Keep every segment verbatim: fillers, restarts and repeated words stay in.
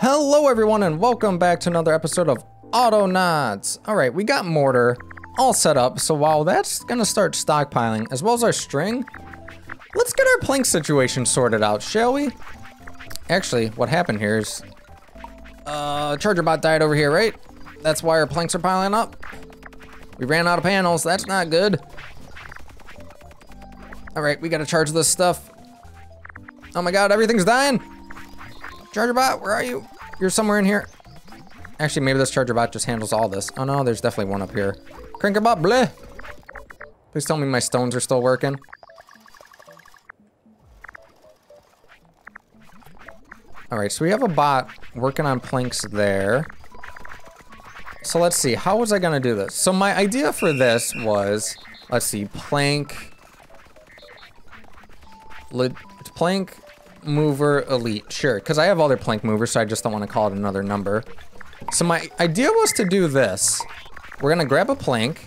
Hello everyone and welcome back to another episode of Autonauts. All right, we got mortar all set up. So while that's gonna start stockpiling as well as our string, let's get our plank situation sorted out, shall we? Actually, what happened here is uh, ChargerBot died over here, right? That's why our planks are piling up. We ran out of panels, that's not good. All right, we gotta charge this stuff. Oh my God, everything's dying. ChargerBot, where are you? You're somewhere in here. Actually, maybe this ChargerBot just handles all this. Oh no, there's definitely one up here. CrankerBot, bleh. Please tell me my stones are still working. All right, so we have a bot working on planks there. So let's see, how was I gonna do this? So my idea for this was, let's see, plank, plank, Mover Elite, sure, because I have other plank movers, so I just don't want to call it another number. So my idea was to do this. We're gonna grab a plank.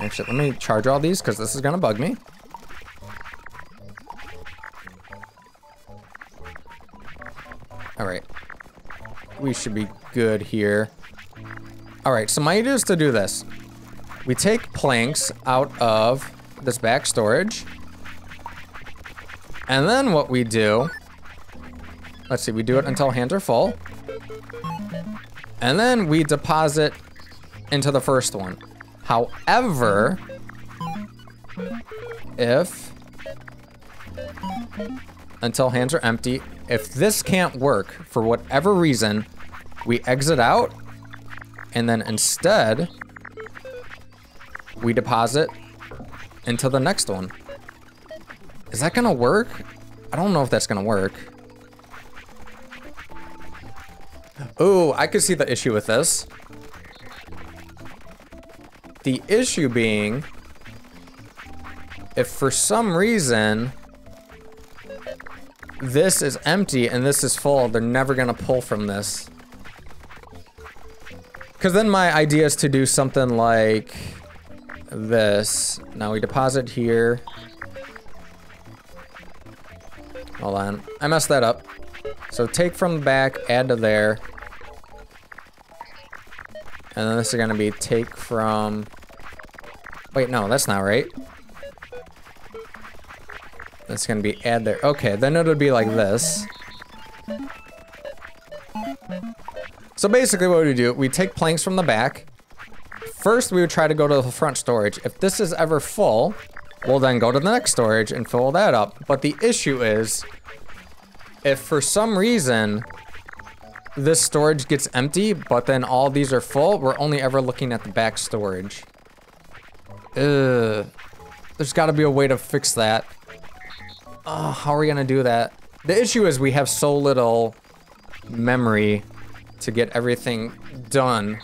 Actually, let me charge all these because this is gonna bug me. All right, we should be good here. All right, so my idea is to do this. We take planks out of this back storage. And then what we do, let's see, we do it until hands are full. And then we deposit into the first one. However, if, until hands are empty, if this can't work for whatever reason, we exit out and then instead we deposit into the next one. Is that gonna work? I don't know if that's gonna work. Ooh, I could see the issue with this. The issue being, if for some reason, this is empty and this is full, they're never gonna pull from this. Cause then my idea is to do something like this. Now we deposit here. Hold on, I messed that up. So take from the back, add to there. And then this is gonna be take from, wait, no, that's not right. That's gonna be add there. Okay, then it'll be like this. So basically what we do, we take planks from the back. First, we would try to go to the front storage. If this is ever full, we'll then go to the next storage and fill that up. But the issue is, if for some reason this storage gets empty, but then all these are full, we're only ever looking at the back storage. Ugh. There's gotta be a way to fix that. Oh, how are we gonna do that? The issue is we have so little memory to get everything done.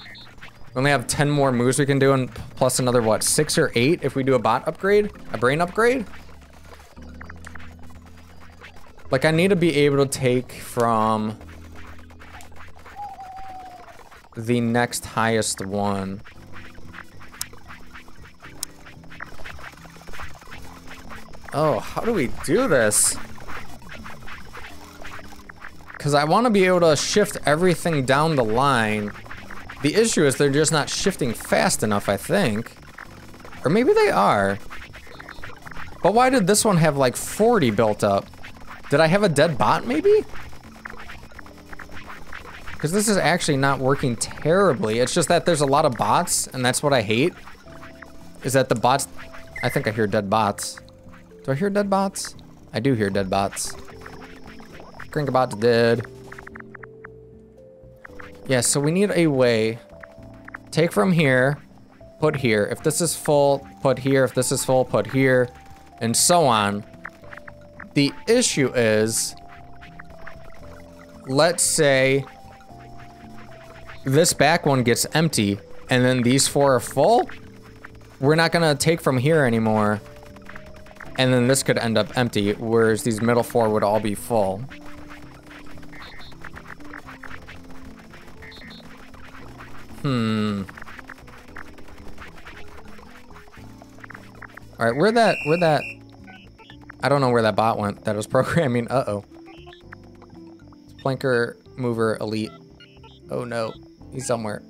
We only have ten more moves we can do, and plus another, what, six or eight if we do a bot upgrade? A brain upgrade? Like, I need to be able to take from the next highest one. Oh, how do we do this? Because I want to be able to shift everything down the line. The issue is they're just not shifting fast enough, I think. Or maybe they are. But why did this one have like forty built up? Did I have a dead bot maybe? Because this is actually not working terribly. It's just that there's a lot of bots, and that's what I hate. Is that the bots... I think I hear dead bots. Do I hear dead bots? I do hear dead bots. CrankerBot's dead. Yeah, so we need a way. Take from here, put here. If this is full, put here. If this is full, put here, and so on. The issue is, let's say this back one gets empty and then these four are full. We're not gonna take from here anymore. And then this could end up empty, whereas these middle four would all be full. Hmm. All right, where that, where that, I don't know where that bot went that was programming, uh-oh. Planker Mover Elite. Oh no, he's somewhere.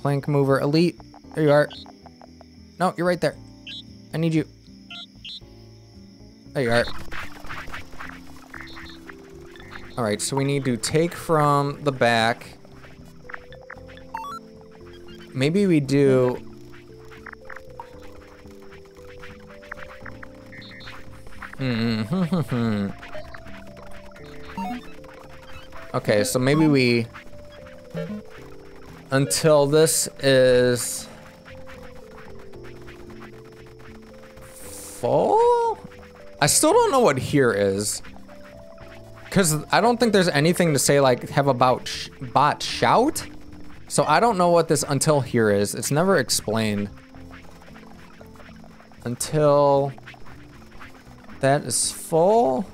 Plank Mover Elite. There you are. No, you're right there. I need you. There you are. Alright, so we need to take from the back. Maybe we do... Hmm. Okay, so maybe we... Until this is... Full? I still don't know what here is. Because I don't think there's anything to say, like, have a bot, sh bot shout. So I don't know what this until here is. It's never explained. Until... That is full.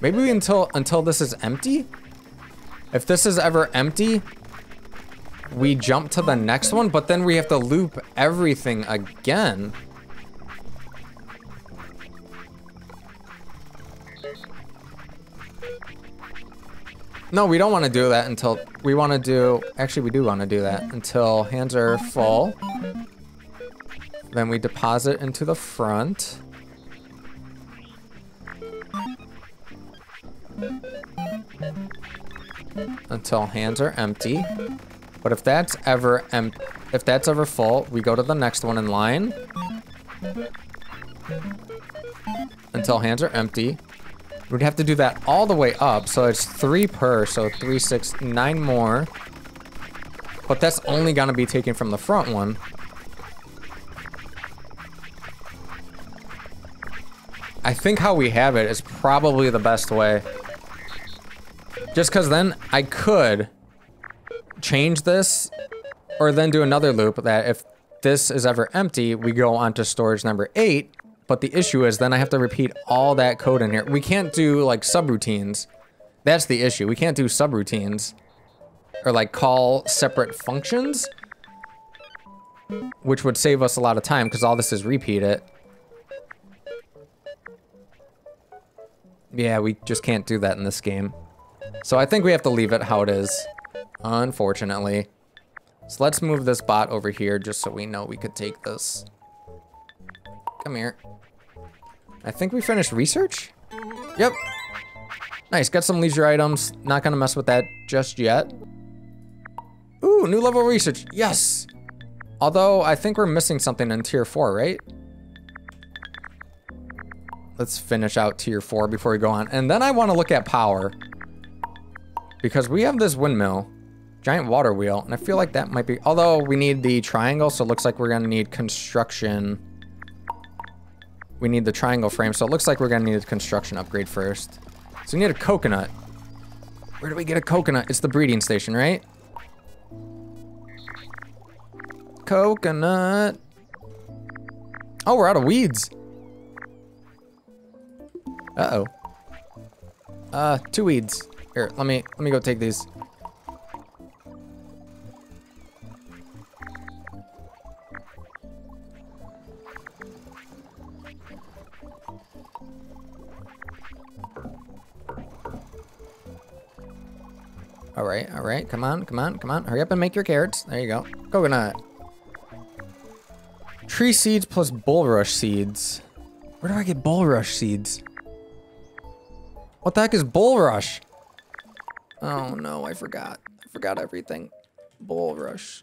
Maybe we until until this is empty. If this is ever empty, we jump to the next one, but then we have to loop everything again. No, we don't want to do that until we want to do. Actually, we do want to do that until hands are full. Then we deposit into the front. Until hands are empty. But if that's ever em- if that's ever full, we go to the next one in line. Until hands are empty. We'd have to do that all the way up, so it's three per, so three, six, nine more. But that's only gonna be taken from the front one. I think how we have it is probably the best way. Just because then I could change this, or then do another loop that if this is ever empty, we go on to storage number eight. But the issue is then I have to repeat all that code in here. We can't do like subroutines. That's the issue. We can't do subroutines or like call separate functions, which would save us a lot of time because all this is repeat it. Yeah, we just can't do that in this game. So I think we have to leave it how it is, unfortunately. So let's move this bot over here just so we know we could take this. Come here. I think we finished research? Yep. Nice, got some leisure items. Not gonna mess with that just yet. Ooh, new level research, yes! Although, I think we're missing something in tier four, right? Let's finish out tier four before we go on. And then I wanna look at power. Because we have this windmill, giant water wheel, and I feel like that might be, although we need the triangle, so it looks like we're gonna need construction. We need the triangle frame, so it looks like we're gonna need a construction upgrade first. So we need a coconut. Where do we get a coconut? It's the breeding station, right? Coconut. Oh, we're out of weeds. Uh-oh. Uh, two weeds. Here, let me, let me go take these. All right, all right, come on, come on, come on. Hurry up and make your carrots. There you go. Coconut. Tree seeds plus bulrush seeds. Where do I get bulrush seeds? What the heck is bulrush? Oh no, I forgot. I forgot everything. Bulrush.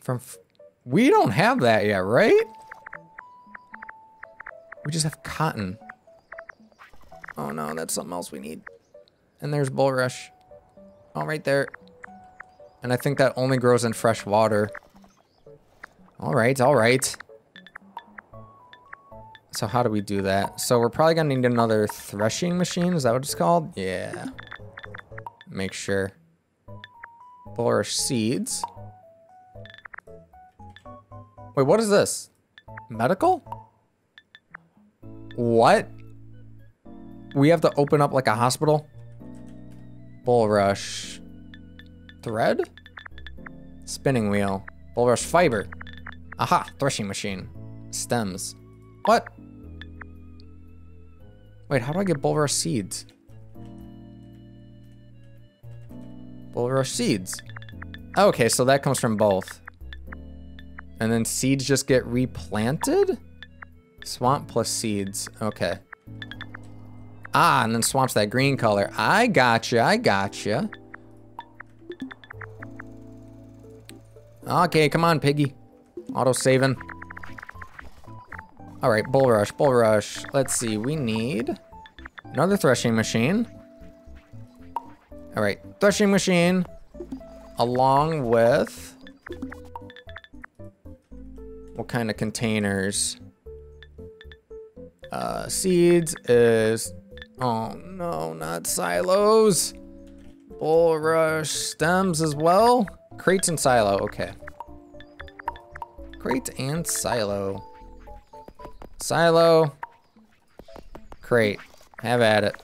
From f we don't have that yet, right? We just have cotton. Oh no, that's something else we need. And there's bulrush. Oh, right there. And I think that only grows in fresh water. All right, all right. So how do we do that? So we're probably gonna need another threshing machine. Is that what it's called? Yeah. Make sure. Bulrush seeds. Wait, what is this? Medical? What? We have to open up like a hospital? Bulrush thread? Spinning wheel. Bulrush fiber. Aha, threshing machine. Stems. What? Wait, how do I get bulrush seeds? Bulrush seeds. Okay, so that comes from both. And then seeds just get replanted? Swamp plus seeds. Okay. Ah, and then swamp's that green color. I gotcha, I gotcha. Okay, come on, piggy. Auto-saving. All right, bulrush, bulrush. Let's see, we need another threshing machine. All right, threshing machine along with what kind of containers? Uh, seeds is, oh no, not silos. Bulrush stems as well. Crates and silo, okay. Crate and silo. Silo. Crate. Have at it.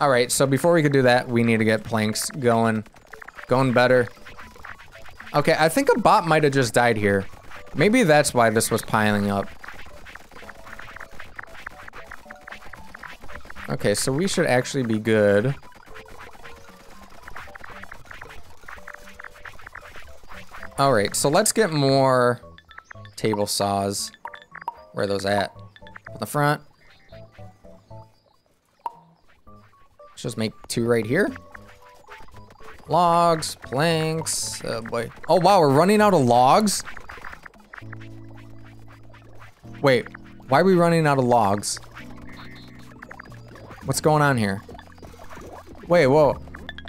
All right, so before we could do that, we need to get planks going. Going better. Okay, I think a bot might have just died here. Maybe that's why this was piling up. Okay, so we should actually be good. All right, so let's get more table saws. Where are those at? On the front. Let's just make two right here. Logs, planks, oh boy. Oh wow, we're running out of logs? Wait, why are we running out of logs? What's going on here? Wait, whoa.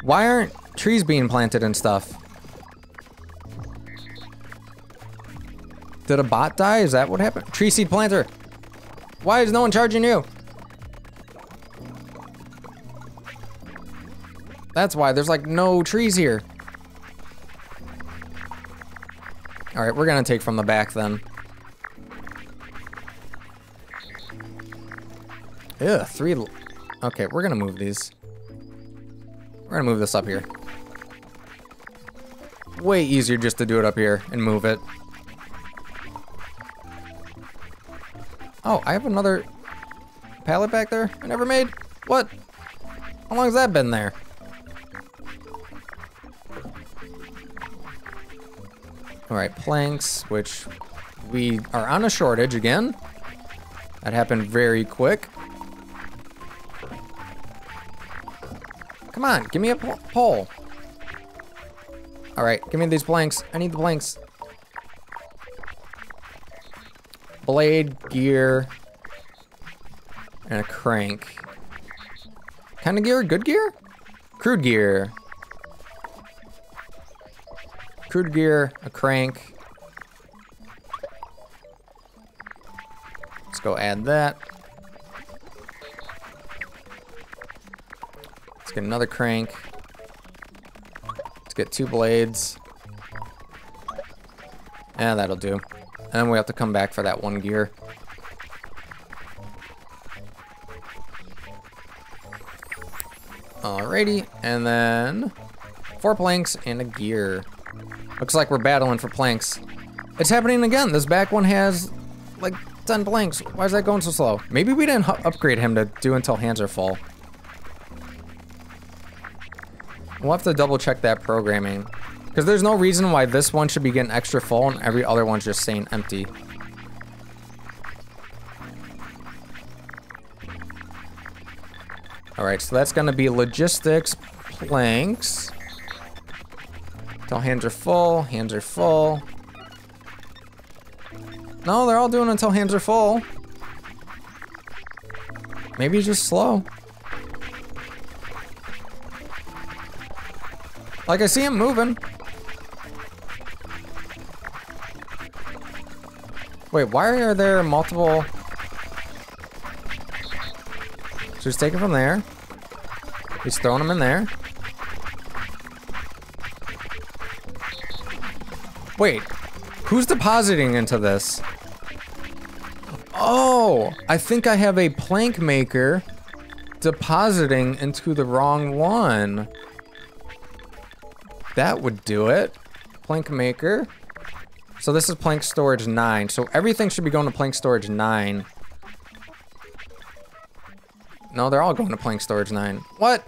Why aren't trees being planted and stuff? Did a bot die? Is that what happened? Tree seed planter. Why is no one charging you? That's why there's like no trees here. All right, we're gonna take from the back then. Ugh, three. Okay, we're gonna move these. We're gonna move this up here. Way easier just to do it up here and move it. Oh, I have another pallet back there I never made? What? How long has that been there? All right, planks, which we are on a shortage again. That happened very quick. Come on, give me a pole. All right, give me these planks. I need the planks. Blade, gear, and a crank. Kind of gear, good gear? Crude gear. Crude gear, a crank. Let's go add that. Let's get another crank. Let's get two blades. Yeah, that'll do. And then we have to come back for that one gear. Alrighty, and then four planks and a gear. Looks like we're battling for planks. It's happening again. This back one has like ten planks. Why is that going so slow? Maybe we didn't upgrade him to do until hands are full. We'll have to double check that programming. Because there's no reason why this one should be getting extra full and every other one's just staying empty. All right, so that's gonna be logistics, planks. Until hands are full, hands are full. No, they're all doing until hands are full. Maybe just slow. Like I see him moving. Wait, why are there multiple? So he's taking from there. He's throwing them in there. Wait, who's depositing into this? Oh, I think I have a plank maker depositing into the wrong one. That would do it. Plank maker. So this is plank storage nine. So everything should be going to plank storage nine. No, they're all going to plank storage nine. What?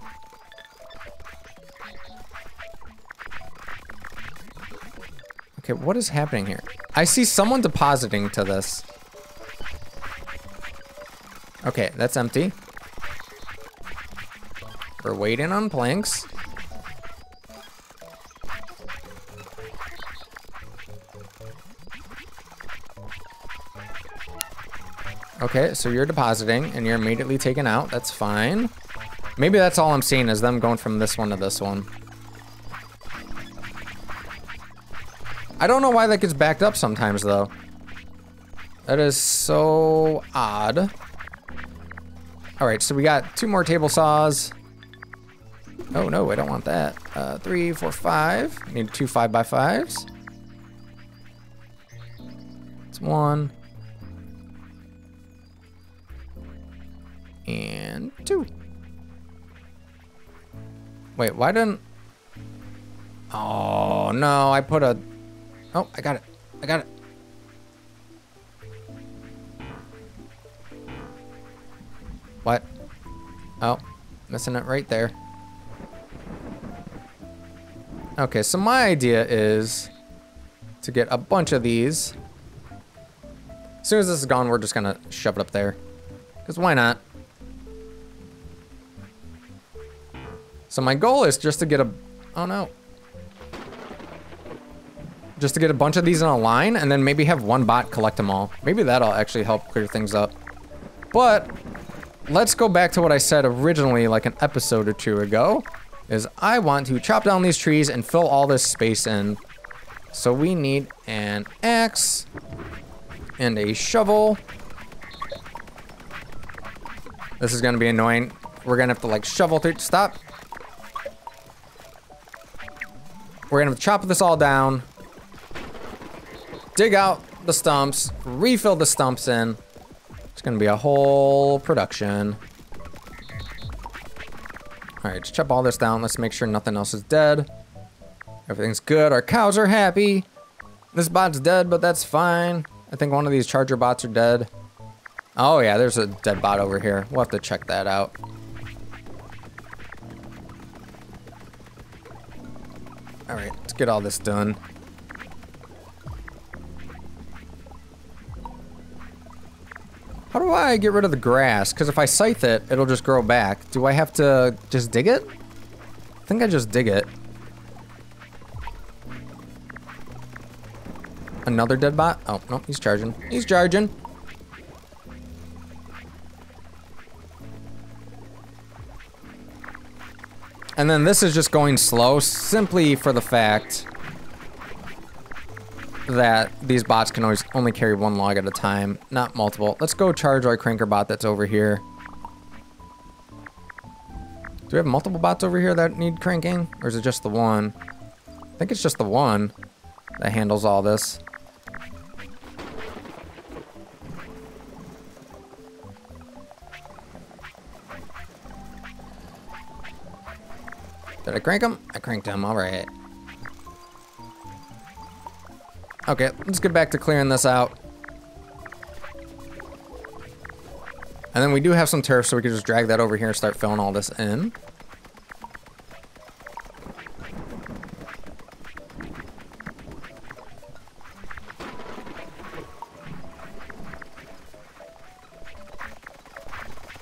Okay, what is happening here? I see someone depositing to this. Okay, that's empty. We're waiting on planks. Okay, so you're depositing and you're immediately taken out. That's fine. Maybe that's all I'm seeing is them going from this one to this one. I don't know why that gets backed up sometimes, though. That is so odd. All right, so we got two more table saws. Oh, no, I don't want that. Uh, three, four, five. I need two five by fives. It's one. And two. Wait, why didn't... Oh, no, I put a... Oh, I got it. I got it. What? Oh, missing it right there. Okay, so my idea is to get a bunch of these. As soon as this is gone, we're just gonna shove it up there. Because why not? So my goal is just to get a, oh no. Just to get a bunch of these in a line and then maybe have one bot collect them all. Maybe that'll actually help clear things up. But let's go back to what I said originally like an episode or two ago, is I want to chop down these trees and fill all this space in. So we need an axe and a shovel. This is gonna be annoying. We're gonna have to like shovel through, stop. We're gonna chop this all down, dig out the stumps, refill the stumps in. It's gonna be a whole production. All right, chop all this down. Let's make sure nothing else is dead. Everything's good, our cows are happy. This bot's dead, but that's fine. I think one of these charger bots are dead. Oh yeah, there's a dead bot over here. We'll have to check that out. All right, let's get all this done. How do I get rid of the grass? Because if I scythe it, it'll just grow back. Do I have to just dig it? I think I just dig it. Another dead bot? Oh, no, he's charging. He's charging. And then this is just going slow simply for the fact that these bots can always only carry one log at a time, not multiple. Let's go charge our CrankerBot that's over here. Do we have multiple bots over here that need cranking? Or is it just the one? I think it's just the one that handles all this. Did I crank him? I cranked him, all right. Okay, let's get back to clearing this out. And then we do have some turf, so we can just drag that over here and start filling all this in.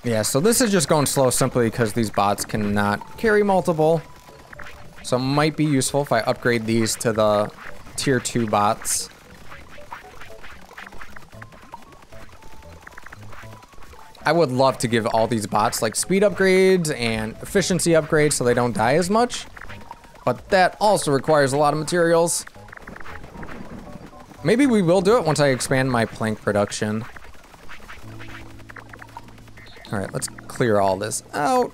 Yeah, so this is just going slow simply because these bots cannot carry multiple. So it might be useful if I upgrade these to the tier two bots. I would love to give all these bots like speed upgrades and efficiency upgrades so they don't die as much, but that also requires a lot of materials. Maybe we will do it once I expand my plank production. All right, let's clear all this out.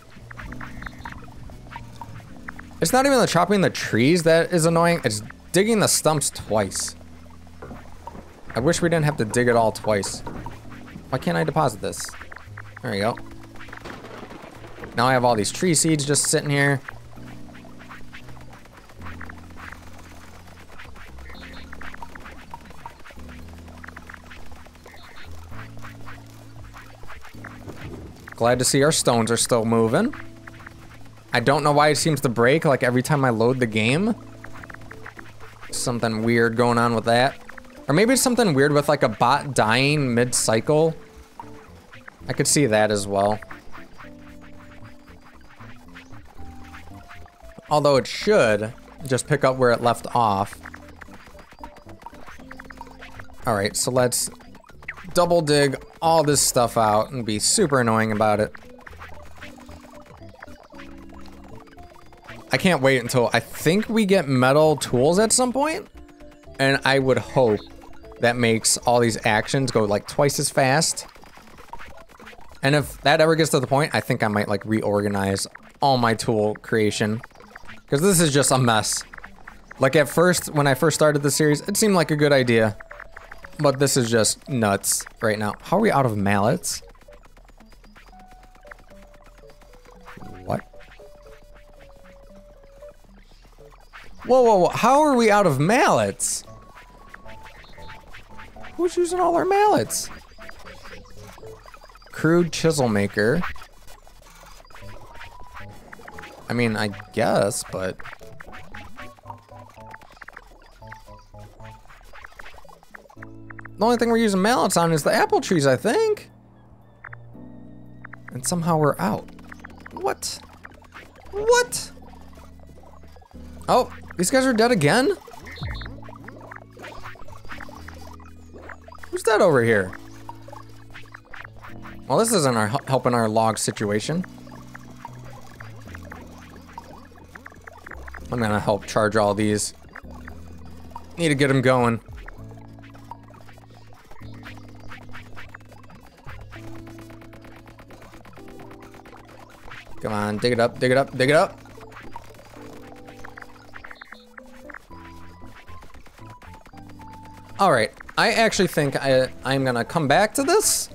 It's not even the chopping the trees that is annoying, it's digging the stumps twice. I wish we didn't have to dig it all twice. Why can't I deposit this? There we go. Now I have all these tree seeds just sitting here. Glad to see our stones are still moving. I don't know why it seems to break like every time I load the game. Something weird going on with that. Or maybe it's something weird with like a bot dying mid-cycle. I could see that as well. Although it should just pick up where it left off. All right, so let's double dig all this stuff out and be super annoying about it. I can't wait until I think we get metal tools at some point, and I would hope that makes all these actions go like twice as fast. And if that ever gets to the point, I think I might like reorganize all my tool creation, because this is just a mess. Like at first, when I first started the series, it seemed like a good idea, but this is just nuts right now. How are we out of mallets? What? Whoa, whoa, whoa, how are we out of mallets? Who's using all our mallets? Crude chisel maker. I mean, I guess, but... the only thing we're using mallets on is the apple trees, I think. And somehow we're out. What? What? Oh, these guys are dead again? Who's that over here? Well, this isn't our, helping our log situation. I'm gonna help charge all these. Need to get them going. Come on, dig it up, dig it up, dig it up. All right, I actually think I, I'm gonna come back to this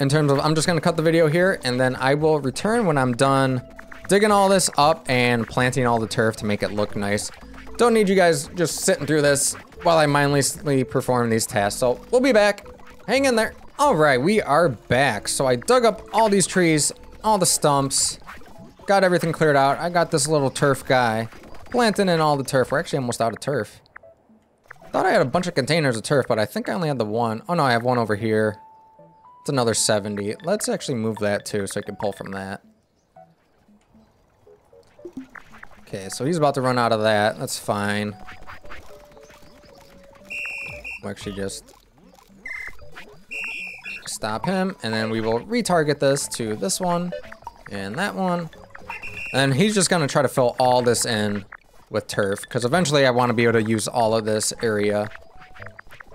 in terms of, I'm just gonna cut the video here and then I will return when I'm done digging all this up and planting all the turf to make it look nice. Don't need you guys just sitting through this while I mindlessly perform these tasks. So we'll be back. Hang in there. All right, we are back. So I dug up all these trees, all the stumps, got everything cleared out. I got this little turf guy planting in all the turf. We're actually almost out of turf. Thought I had a bunch of containers of turf, but I think I only had the one. Oh no, I have one over here. It's another seventy. Let's actually move that too so I can pull from that. Okay, so he's about to run out of that. That's fine. We'll actually just stop him, and then we will retarget this to this one and that one. And he's just gonna try to fill all this in with turf, because eventually I want to be able to use all of this area.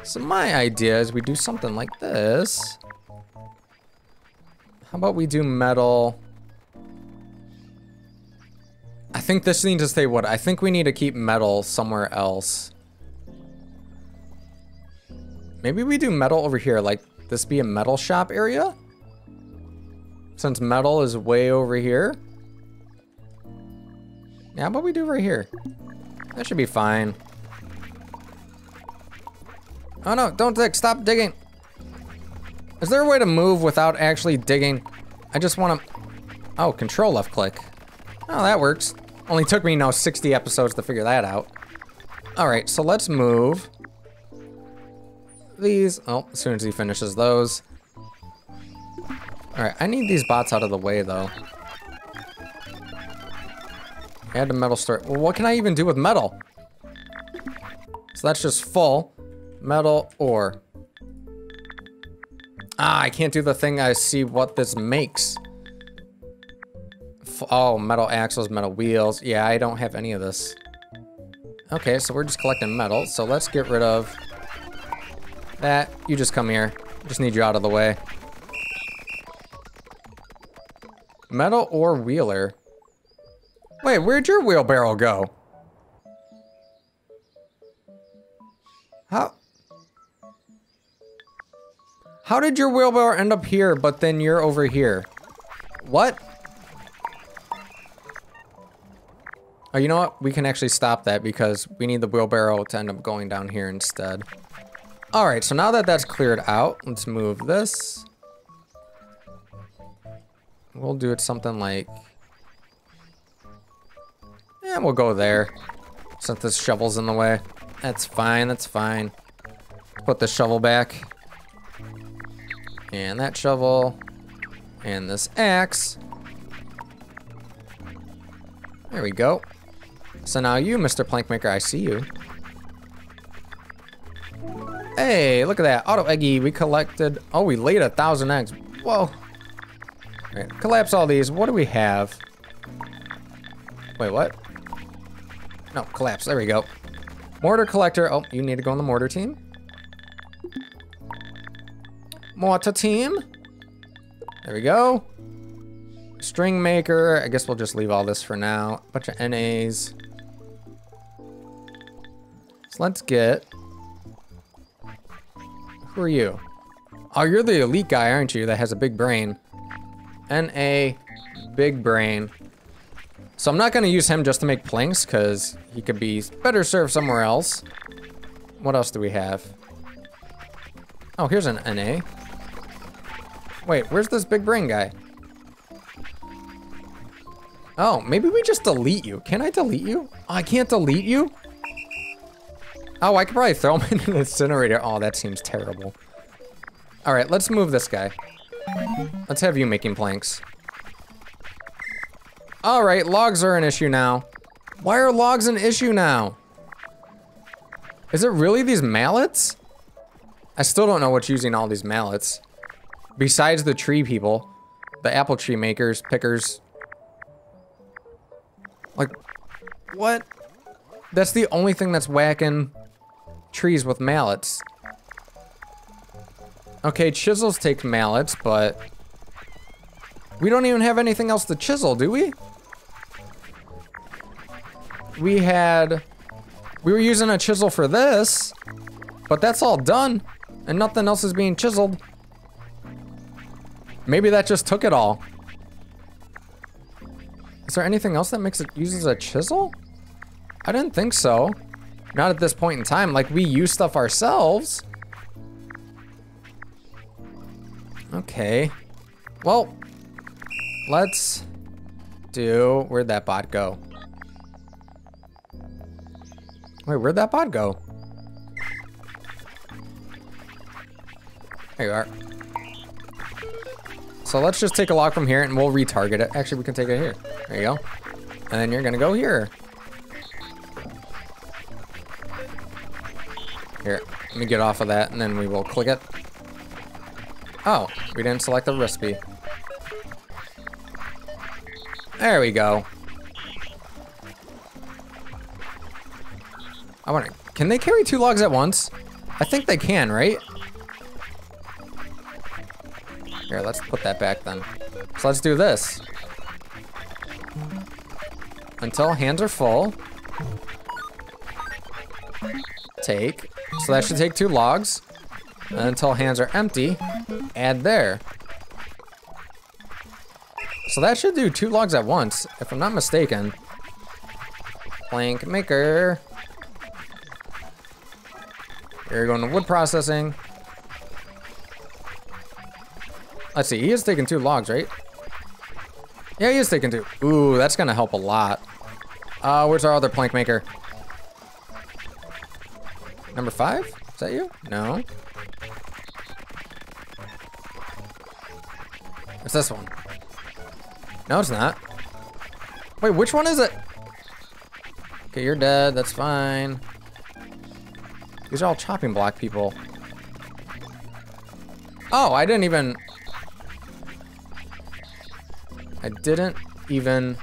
So my idea is we do something like this. How about we do metal? I think this needs to stay wood. I think we need to keep metal somewhere else. Maybe we do metal over here, like this be a metal shop area? Since metal is way over here. Yeah, how about we do right here? That should be fine. Oh no, don't dig, stop digging. Is there a way to move without actually digging? I just wanna, oh, control left click. Oh, that works. Only took me now sixty episodes to figure that out. All right, so let's move these. Oh, as soon as he finishes those. All right, I need these bots out of the way though. Add a metal store. Well, what can I even do with metal? So that's just full metal ore. Ah, I can't do the thing. I see what this makes. Oh, metal axles, metal wheels. Yeah, I don't have any of this. Okay, so we're just collecting metal. So let's get rid of that. You just come here. Just need you out of the way. Metal or wheeler. Wait, where'd your wheelbarrow go? How? How did your wheelbarrow end up here, but then you're over here? What? Oh, you know what? We can actually stop that because we need the wheelbarrow to end up going down here instead. All right, so now that that's cleared out, let's move this. We'll do it something like... yeah, we'll go there. Since this shovel's in the way. That's fine, that's fine. Put the shovel back. And that shovel. And this axe. There we go. So now you, Mister Plankmaker, I see you. Hey, look at that. Auto eggy. We collected... oh, we laid a thousand eggs. Whoa. All right, collapse all these. What do we have? Wait, what? No, collapse. There we go. Mortar collector. Oh, you need to go on the mortar team. Mortar team. There we go. String maker. I guess we'll just leave all this for now. Bunch of N As. So let's get... who are you? Oh, you're the elite guy, aren't you? That has a big brain. N A, big brain. So I'm not gonna use him just to make planks, because he could be better served somewhere else. What else do we have? Oh, here's an N A. Wait, where's this big brain guy? Oh, maybe we just delete you. Can I delete you? Oh, I can't delete you? Oh, I could probably throw him in an incinerator. Oh, that seems terrible. All right, let's move this guy. Let's have you making planks. All right, logs are an issue now. Why are logs an issue now? Is it really these mallets? I still don't know what's using all these mallets. Besides the tree people, the apple tree makers, pickers. Like, what? That's the only thing that's whacking trees with mallets. Okay, chisels take mallets, but we don't even have anything else to chisel, do we? We had, we were using a chisel for this, but that's all done and nothing else is being chiseled. Maybe that just took it all. Is there anything else that makes it uses a chisel? I didn't think so. Not at this point in time. Like, we use stuff ourselves. Okay. Well, let's do... where'd that bot go? Wait, where'd that bot go? There you are. So let's just take a log from here and we'll retarget it. Actually, we can take it here. There you go. And then you're gonna go here. Here, let me get off of that, and then we will click it. Oh, we didn't select the recipe. There we go. I wonder, can they carry two logs at once? I think they can, right? Here, let's put that back then. So let's do this. Until hands are full. Take. So that should take two logs. And until hands are empty, add there. So that should do two logs at once, if I'm not mistaken. Plank maker. Here we're going to wood processing. Let's see, he is taking two logs, right? Yeah, he is taking two. Ooh, that's gonna help a lot. Uh, where's our other plank maker? Number five? Is that you? No. It's this one. No, it's not. Wait, which one is it? Okay, you're dead. That's fine. These are all chopping block people. Oh, I didn't even... I didn't even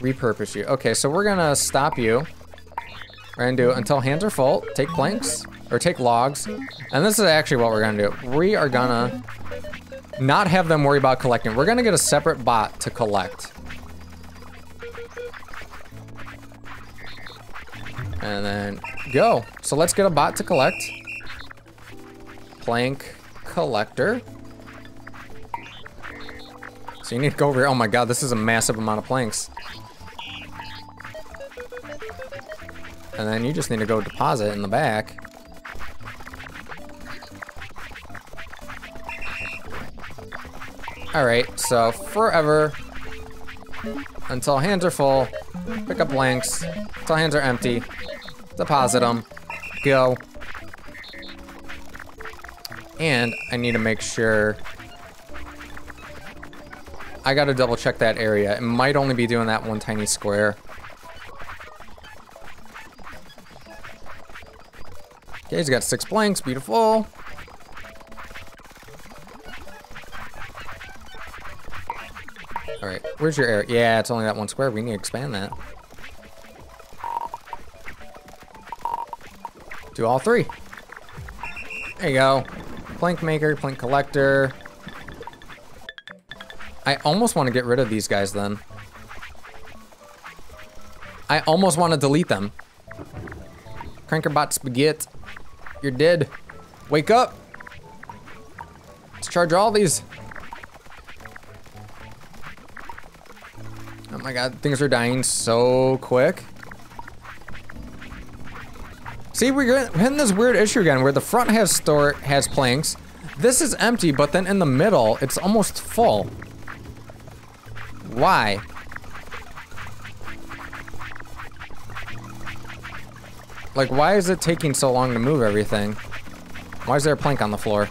repurpose you. Okay, so we're gonna stop you. We're gonna do until hands are full, take planks, or take logs. And this is actually what we're gonna do. We are gonna not have them worry about collecting. We're gonna get a separate bot to collect. And then go. So let's get a bot to collect. Plank collector. So you need to go over here. Oh my God, this is a massive amount of planks. And then you just need to go deposit in the back. Alright, so forever, until hands are full, pick up blanks, until hands are empty, deposit them, go. And I need to make sure, I gotta double check that area. It might only be doing that one tiny square. Okay, he's got six blanks, beautiful. All right, where's your area? Yeah, it's only that one square. We need to expand that. Do all three. There you go. Plank maker, plank collector. I almost want to get rid of these guys then. I almost want to delete them. CrankerBot Spaghetti, you're dead. Wake up. Let's charge all these. Oh my God, things are dying so quick. See, we're hitting this weird issue again where the front has store, has planks. This is empty, but then in the middle, it's almost full. Why? Like, why is it taking so long to move everything? Why is there a plank on the floor?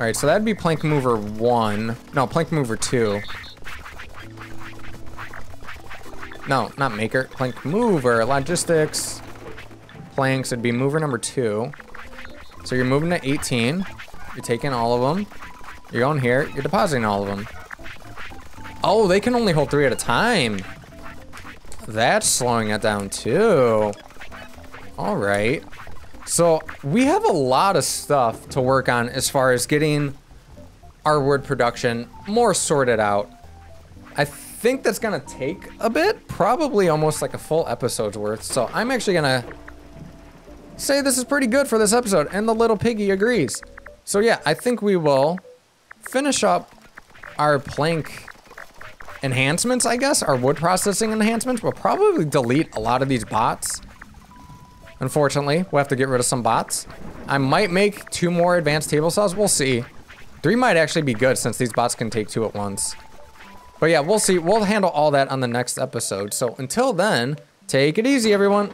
All right, so that'd be plank mover one. No, plank mover two. No, not maker, plank mover, logistics. Planks, it'd be mover number two. So you're moving to eighteen. You're taking all of them. You're going here. You're depositing all of them. Oh, they can only hold three at a time. That's slowing it down too. All right. So we have a lot of stuff to work on as far as getting our wood production more sorted out. I think that's gonna take a bit, probably almost like a full episode's worth. So I'm actually gonna say this is pretty good for this episode, and the little piggy agrees. So yeah, I think we will finish up our plank enhancements, I guess, our wood processing enhancements. We'll probably delete a lot of these bots. Unfortunately, we'll have to get rid of some bots. I might make two more advanced table saws, we'll see. Three might actually be good since these bots can take two at once. But yeah, we'll see, we'll handle all that on the next episode. So until then, take it easy, everyone.